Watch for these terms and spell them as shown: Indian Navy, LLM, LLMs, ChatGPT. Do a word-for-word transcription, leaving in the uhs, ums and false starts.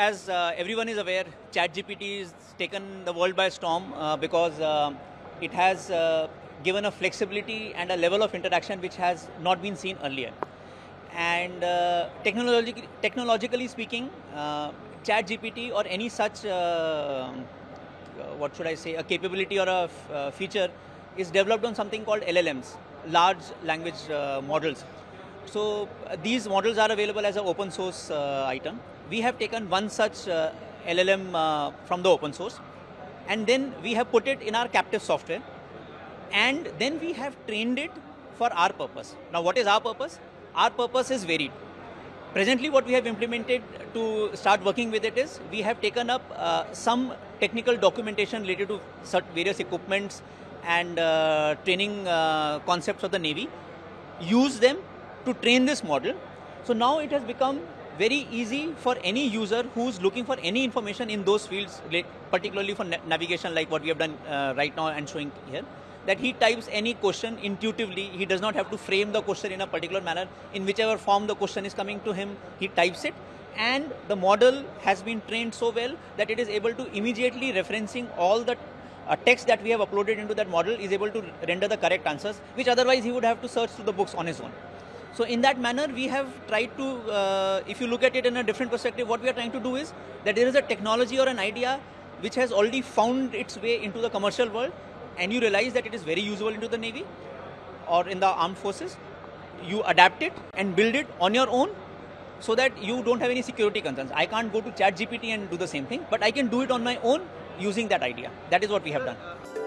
As uh, everyone is aware, ChatGPT has taken the world by storm uh, because uh, it has uh, given a flexibility and a level of interaction which has not been seen earlier. And uh, technologi technologically speaking, uh, ChatGPT or any such, uh, what should I say, a capability or a uh, feature is developed on something called L L Ms, large language uh, models. So uh, these models are available as an open source uh, item. We have taken one such uh, L L M uh, from the open source, and then we have put it in our captive software, and then we have trained it for our purpose. Now what is our purpose? Our purpose is varied. Presently what we have implemented to start working with it is we have taken up uh, some technical documentation related to various equipments and uh, training uh, concepts of the Navy, use them to train this model. So now it has become very easy for any user who's looking for any information in those fields, particularly for na navigation, like what we have done uh, right now and showing here, that he types any question intuitively. He does not have to frame the question in a particular manner. In whichever form the question is coming to him, he types it, and the model has been trained so well that it is able to immediately referencing all the uh, text that we have uploaded into that model, is able to render the correct answers, which otherwise he would have to search through the books on his own. So in that manner, we have tried to, uh, if you look at it in a different perspective, what we are trying to do is that there is a technology or an idea which has already found its way into the commercial world, and you realize that it is very usable into the Navy or in the armed forces. You adapt it and build it on your own so that you don't have any security concerns. I can't go to ChatGPT and do the same thing, but I can do it on my own using that idea. That is what we have done.